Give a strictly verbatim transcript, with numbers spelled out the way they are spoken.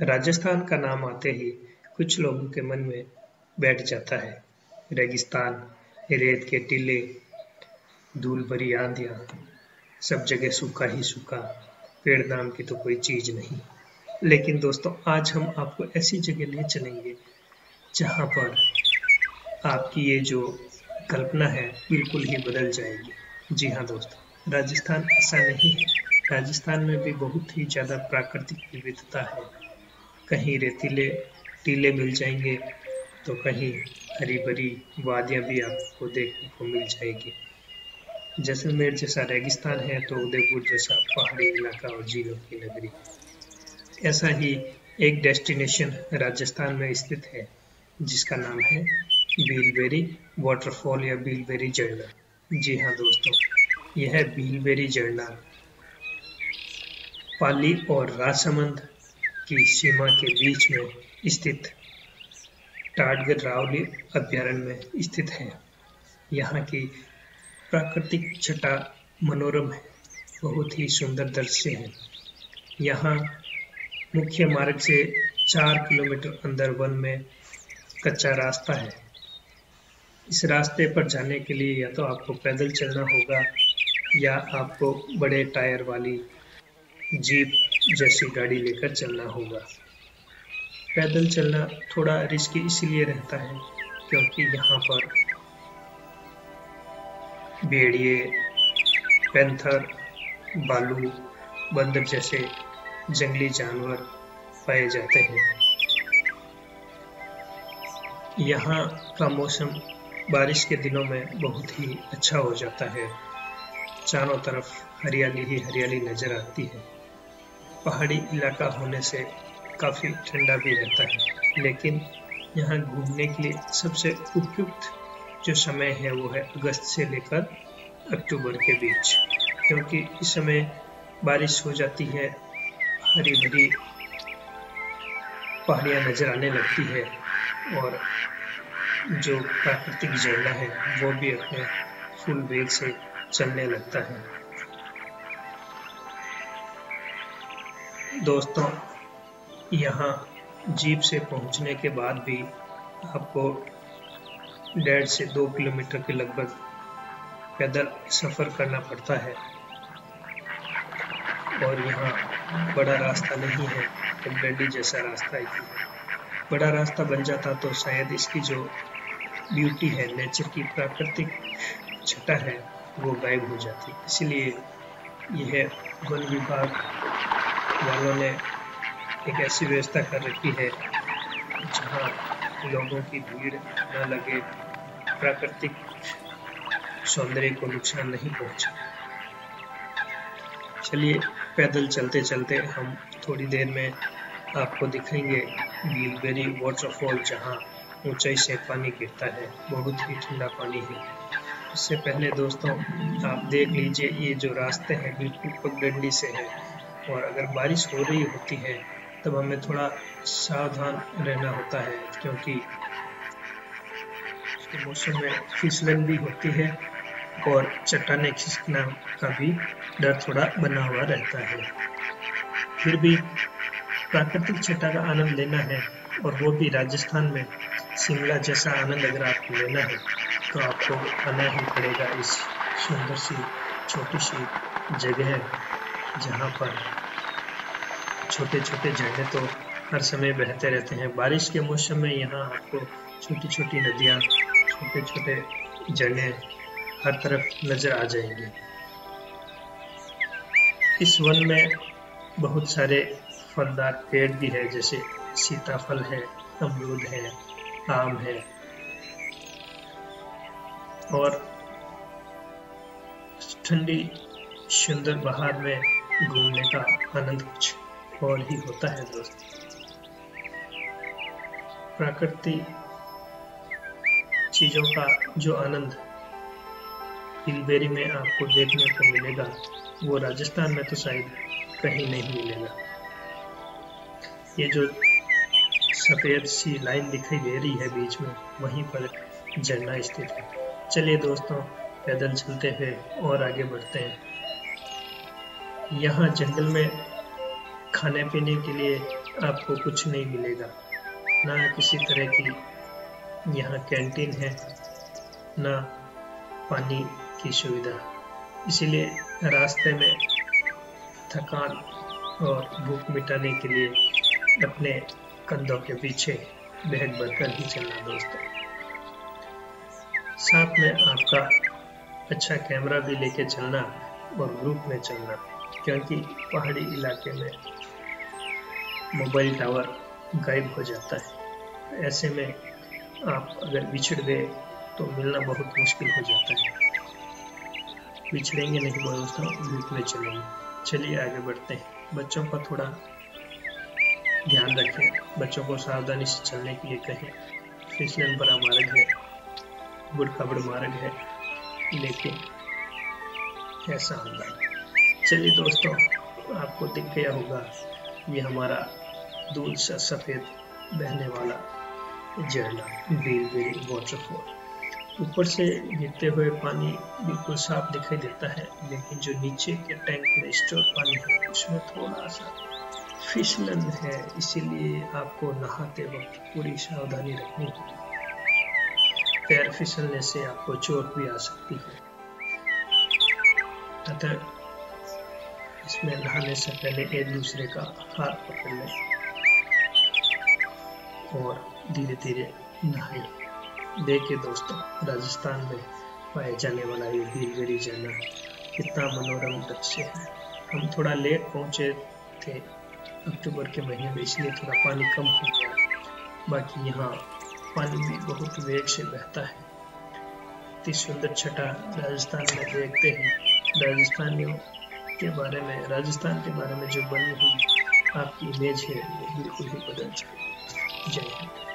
राजस्थान का नाम आते ही कुछ लोगों के मन में बैठ जाता है। रेगिस्तान, रेत के टीले, धूल भरी आंधियाँ, सब जगह सूखा ही सूखा, पेड़ नाम की तो कोई चीज़ नहीं। लेकिन दोस्तों, आज हम आपको ऐसी जगह ले चलेंगे जहाँ पर आपकी ये जो कल्पना है बिल्कुल ही बदल जाएगी। जी हाँ दोस्तों, राजस्थान ऐसा नहीं है। राजस्थान में भी बहुत ही ज़्यादा प्राकृतिक विविधता है। कहीं रेतीले टीले मिल जाएंगे तो कहीं हरी भरी वादियाँ भी आपको देखने को मिल जाएगी। जैसलमेर जैसा रेगिस्तान है तो उदयपुर जैसा पहाड़ी इलाका और झीलों की नगरी। ऐसा ही एक डेस्टिनेशन राजस्थान में स्थित है जिसका नाम है भील बेरी वॉटरफॉल या भील बेरी झरना। जी हाँ दोस्तों, यह है भील बेरी झरना पाली और राजसमंद की सीमा के बीच में स्थित टाडगढ़ रावली अभ्यारण्य में स्थित है। यहाँ की प्राकृतिक छटा मनोरम है, बहुत ही सुंदर दृश्य है। यहाँ मुख्य मार्ग से चार किलोमीटर अंदर वन में कच्चा रास्ता है। इस रास्ते पर जाने के लिए या तो आपको पैदल चलना होगा या आपको बड़े टायर वाली जीप जैसी गाड़ी लेकर चलना होगा। पैदल चलना थोड़ा रिस्की इसलिए रहता है क्योंकि यहाँ पर भेड़िए, पैंथर, भालू, बंदर जैसे जंगली जानवर पाए जाते हैं। यहाँ का मौसम बारिश के दिनों में बहुत ही अच्छा हो जाता है। चारों तरफ हरियाली ही हरियाली नजर आती है। पहाड़ी इलाका होने से काफ़ी ठंडा भी रहता है। लेकिन यहाँ घूमने के लिए सबसे उपयुक्त जो समय है वो है अगस्त से लेकर अक्टूबर के बीच, क्योंकि इस समय बारिश हो जाती है, हरी भरी पहाड़ियाँ नजर आने लगती है और जो प्राकृतिक झरना है वो भी अपने फुल वेग से चलने लगता है। दोस्तों, यहाँ जीप से पहुँचने के बाद भी आपको डेढ़ से दो किलोमीटर के लगभग पैदल सफ़र करना पड़ता है और यहाँ बड़ा रास्ता नहीं है, गड्ढी जैसा रास्ता ही है। बड़ा रास्ता बन जाता तो शायद इसकी जो ब्यूटी है, नेचर की प्राकृतिक छटा है, वो गायब हो जाती। इसलिए यह वन विभाग वालों ने एक ऐसी व्यवस्था कर रखी है जहाँ लोगों की भीड़ न लगे, प्राकृतिक सौंदर्य को नुकसान नहीं पहुंचे। चलिए, पैदल चलते चलते हम थोड़ी देर में आपको दिखेंगे भील बेरी वॉटरफॉल, जहां ऊंचाई से पानी गिरता है। बहुत ही ठंडा पानी है। उससे पहले दोस्तों, आप देख लीजिए ये जो रास्ते हैं बिल्कुल पगडंडी से है और अगर बारिश हो रही होती है तब हमें थोड़ा सावधान रहना होता है क्योंकि इसके मौसम में फिसलन भी होती है और चट्टाने खिसकना का भी डर थोड़ा बना हुआ रहता है। फिर भी प्राकृतिक छटा का आनंद लेना है और वो भी राजस्थान में शिमला जैसा आनंद अगर आपको लेना है तो आपको आना ही पड़ेगा इस सुंदर सी छोटी सी जगह जहाँ पर छोटे छोटे झरने तो हर समय बहते रहते हैं। बारिश के मौसम में यहाँ आपको छोटी छोटी नदियाँ, छोटे छोटे झरने हर तरफ नज़र आ जाएंगे। इस वन में बहुत सारे फलदार पेड़ भी है, जैसे सीताफल है, अमरूद है, आम है और ठंडी सुंदर बहार में घूमने का आनंद कुछ और ही होता है। दोस्त, प्राकृतिक चीज़ों का जो आनंद भील बेरी में आपको देखने को मिलेगा वो राजस्थान में तो शायद कहीं नहीं मिलेगा। ये जो सफ़ेद सी लाइन दिखाई दे रही है बीच में, वहीं पर झरना स्थित है। चलिए दोस्तों, पैदल चलते हुए और आगे बढ़ते हैं। यहाँ जंगल में खाने पीने के लिए आपको कुछ नहीं मिलेगा, ना किसी तरह की यहाँ कैंटीन है, ना पानी की सुविधा। इसीलिए रास्ते में थकान और भूख मिटाने के लिए अपने कंधों के पीछे बैग भरकर ही चलना दोस्तों। साथ में आपका अच्छा कैमरा भी लेके चलना और ग्रुप में चलना, क्योंकि पहाड़ी इलाके में मोबाइल टावर गायब हो जाता है। ऐसे में आप अगर बिछड़ गए तो मिलना बहुत मुश्किल हो जाता है। बिछड़ेंगे नहीं दोस्तों, ग्रुप में चलेंगे। चलिए आगे बढ़ते हैं। बच्चों का थोड़ा ध्यान रखें, बच्चों को सावधानी से चलने के लिए कहें। फिसलन भरा मार्ग है, बुढ़खबड़ मार्ग है, लेकिन कैसा अंदाज। चलिए दोस्तों, आपको दिख गया होगा ये हमारा दूर सा सफ़ेद बहने वाला झरना भील बेरी वॉटरफॉल। ऊपर से गिरते हुए पानी बिल्कुल साफ दिखाई देता है, लेकिन जो नीचे के टैंक में स्टोर पानी है उसमें थोड़ा सा फिसलन है, इसीलिए आपको नहाते वक्त पूरी सावधानी रखनी होगी। पैर फिसलने से आपको चोट भी आ सकती है, अतः इसमें नहाने से पहले एक दूसरे का हाथ पकड़ लें और धीरे धीरे नहाएं। देखिए दोस्तों, राजस्थान में पाए जाने वाला ये भील बेरी झरना कितना मनोरम दृश्य है। हम थोड़ा लेट पहुंचे थे अक्टूबर के महीने में, इसलिए थोड़ा पानी कम हो गया। बाकी यहाँ पानी भी बहुत वेग से बहता है। इतनी सुंदर छटा राजस्थान में देखते हैं। राजस्थानियों के बारे में, राजस्थान के बारे में जो बनी हुई आपकी इमेज है वो बिल्कुल ही बदल जाएगी। जय हिंद।